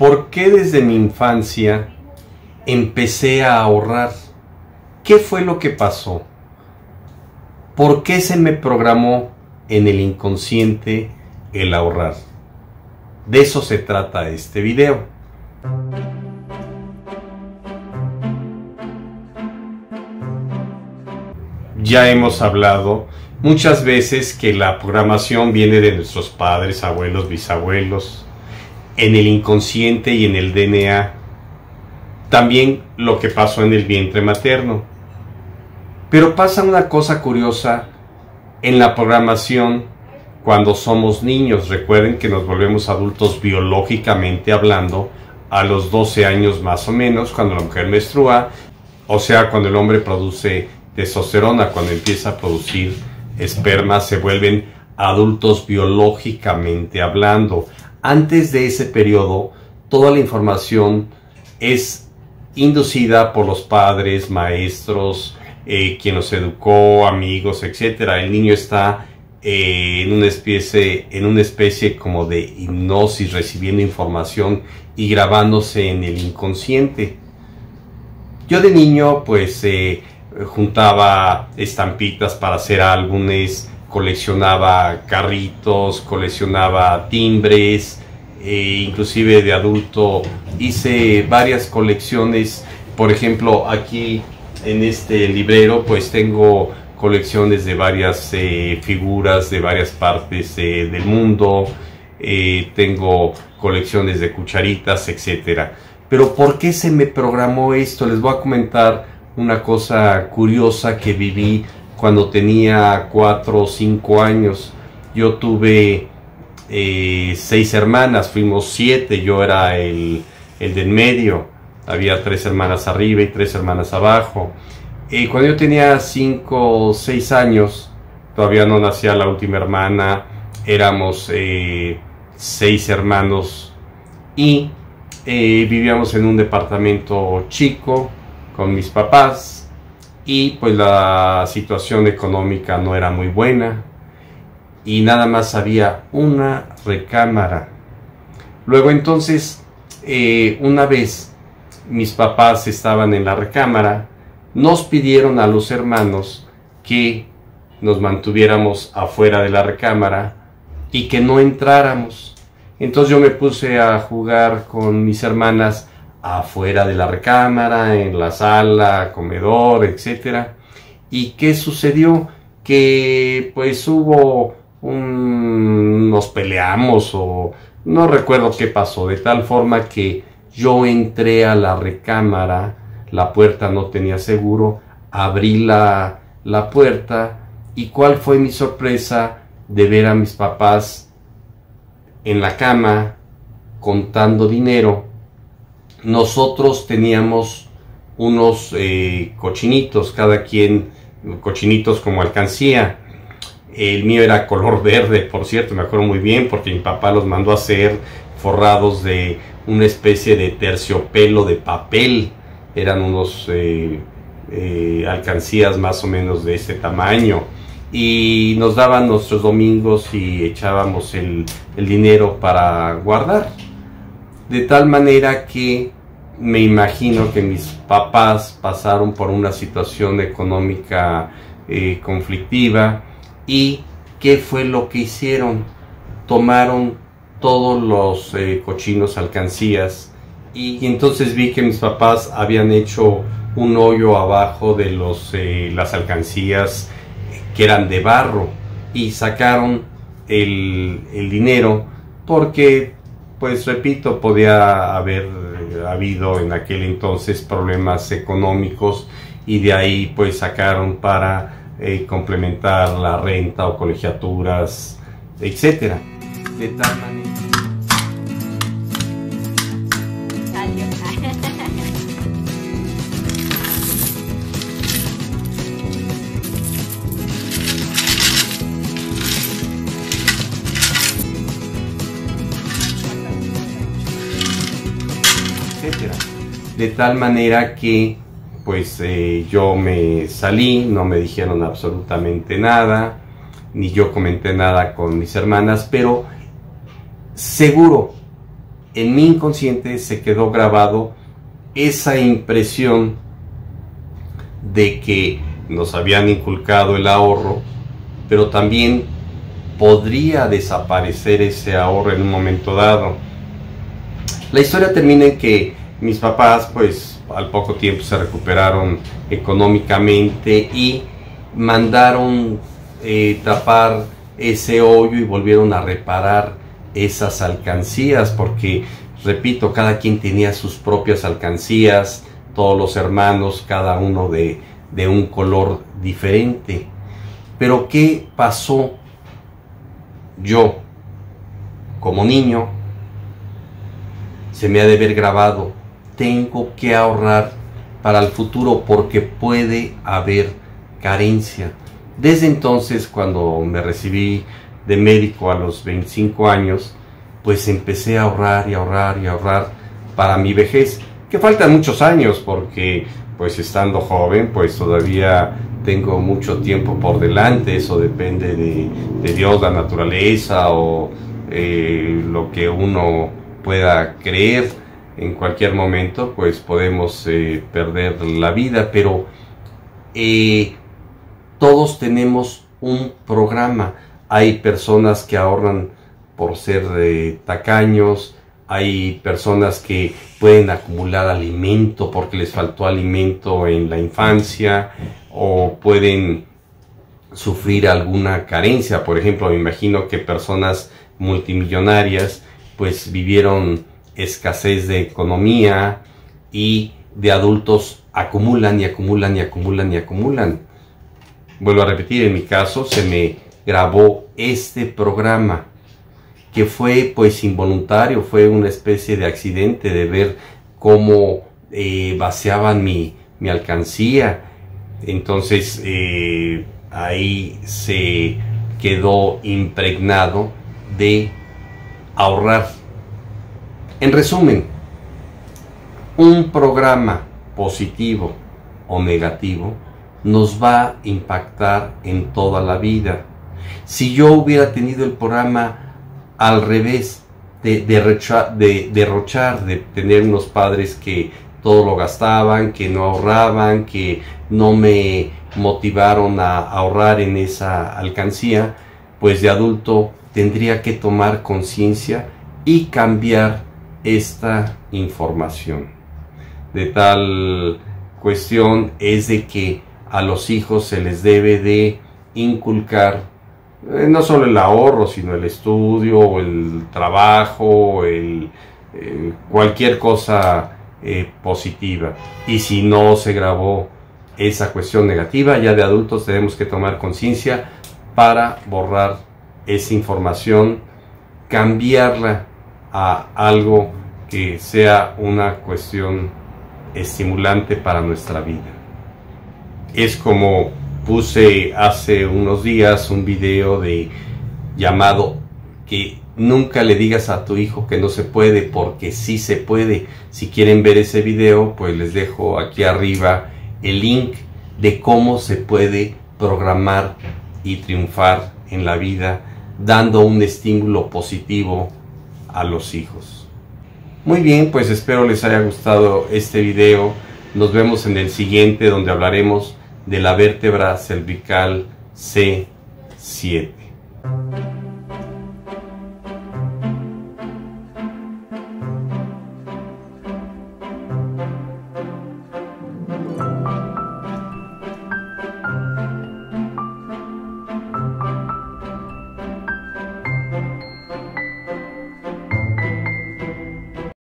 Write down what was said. ¿Por qué desde mi infancia empecé a ahorrar? ¿Qué fue lo que pasó? ¿Por qué se me programó en el inconsciente el ahorrar? De eso se trata este video. Ya hemos hablado muchas veces que la programación viene de nuestros padres, abuelos, bisabuelos, en el inconsciente y en el DNA, también lo que pasó en el vientre materno. Pero pasa una cosa curiosa en la programación cuando somos niños. Recuerden que nos volvemos adultos biológicamente hablando a los 12 años más o menos, cuando la mujer menstrua, o sea, cuando el hombre produce testosterona, cuando empieza a producir esperma, se vuelven adultos biológicamente hablando. Antes de ese periodo, toda la información es inducida por los padres, maestros, quien nos educó, amigos, etc. El niño está en una especie como de hipnosis, recibiendo información y grabándose en el inconsciente. Yo de niño, pues, juntaba estampitas para hacer álbumes, coleccionaba carritos, coleccionaba timbres, inclusive de adulto hice varias colecciones. Por ejemplo, aquí en este librero pues tengo colecciones de varias figuras de varias partes del mundo, tengo colecciones de cucharitas, etcétera. Pero ¿por qué se me programó esto? Les voy a comentar una cosa curiosa que viví cuando tenía 4 o 5 años. Yo tuve 6 hermanas, fuimos 7, yo era el del medio, había 3 hermanas arriba y 3 hermanas abajo. Cuando yo tenía 5 o 6 años, todavía no nacía la última hermana, éramos 6 hermanos y vivíamos en un departamento chico con mis papás. Y pues la situación económica no era muy buena y nada más había una recámara. Luego entonces, una vez mis papás estaban en la recámara, nos pidieron a los hermanos que nos mantuviéramos afuera de la recámara y que no entráramos. Entonces yo me puse a jugar con mis hermanas afuera de la recámara, en la sala, comedor, etcétera. ¿Y qué sucedió? Que pues hubo nos peleamos o no recuerdo qué pasó, de tal forma que yo entré a la recámara, la puerta no tenía seguro, abrí la puerta y ¿cuál fue mi sorpresa? De ver a mis papás en la cama contando dinero. Nosotros teníamos unos cochinitos, cada quien, cochinitos como alcancía. El mío era color verde, por cierto, me acuerdo muy bien, porque mi papá los mandó a hacer forrados de una especie de terciopelo de papel. Eran unos alcancías más o menos de ese tamaño. Y nos daban nuestros domingos y echábamos el dinero para guardar. De tal manera que me imagino que mis papás pasaron por una situación económica conflictiva. ¿Y qué fue lo que hicieron? Tomaron todos los cochinos alcancías. Y entonces vi que mis papás habían hecho un hoyo abajo de las alcancías que eran de barro. Y sacaron el dinero porque, pues repito, podía haber habido en aquel entonces problemas económicos y de ahí pues sacaron para complementar la renta o colegiaturas, etc. De tal manera. De tal manera que pues yo me salí, no me dijeron absolutamente nada, ni yo comenté nada con mis hermanas, pero seguro en mi inconsciente se quedó grabado esa impresión de que nos habían inculcado el ahorro, pero también podría desaparecer ese ahorro en un momento dado. La historia termina en que mis papás, pues, al poco tiempo se recuperaron económicamente y mandaron tapar ese hoyo y volvieron a reparar esas alcancías, porque, repito, cada quien tenía sus propias alcancías, todos los hermanos, cada uno de un color diferente. Pero ¿qué pasó? Yo, como niño, se me ha de haber grabado: tengo que ahorrar para el futuro porque puede haber carencia. Desde entonces, cuando me recibí de médico a los 25 años, pues empecé a ahorrar y ahorrar y ahorrar para mi vejez, que faltan muchos años porque, pues, estando joven, pues todavía tengo mucho tiempo por delante. Eso depende de Dios, la naturaleza o lo que uno pueda creer. En cualquier momento, pues, podemos perder la vida, pero todos tenemos un programa. Hay personas que ahorran por ser tacaños, hay personas que pueden acumular alimento porque les faltó alimento en la infancia, o pueden sufrir alguna carencia. Por ejemplo, me imagino que personas multimillonarias pues vivieron escasez de economía y de adultos acumulan y acumulan y acumulan y acumulan. Vuelvo a repetir, en mi caso se me grabó este programa, que fue, pues, involuntario, fue una especie de accidente de ver cómo vaciaban mi alcancía. Entonces ahí se quedó impregnado de ahorrar. En resumen, un programa positivo o negativo nos va a impactar en toda la vida. Si yo hubiera tenido el programa al revés, de derrochar, de tener unos padres que todo lo gastaban, que no ahorraban, que no me motivaron a ahorrar en esa alcancía, pues de adulto tendría que tomar conciencia y cambiar esta información. De tal cuestión es de que a los hijos se les debe de inculcar no solo el ahorro, sino el estudio, el trabajo, cualquier cosa positiva. Y si no se grabó esa cuestión negativa, ya de adultos tenemos que tomar conciencia para borrar esa información, cambiarla a algo que sea una cuestión estimulante para nuestra vida. Es como puse hace unos días un video llamado que nunca le digas a tu hijo que no se puede, porque sí se puede. Si quieren ver ese video, pues les dejo aquí arriba el link de cómo se puede programar y triunfar en la vida dando un estímulo positivo a los hijos. Muy bien, pues espero les haya gustado este video. Nos vemos en el siguiente, donde hablaremos de la vértebra cervical C7.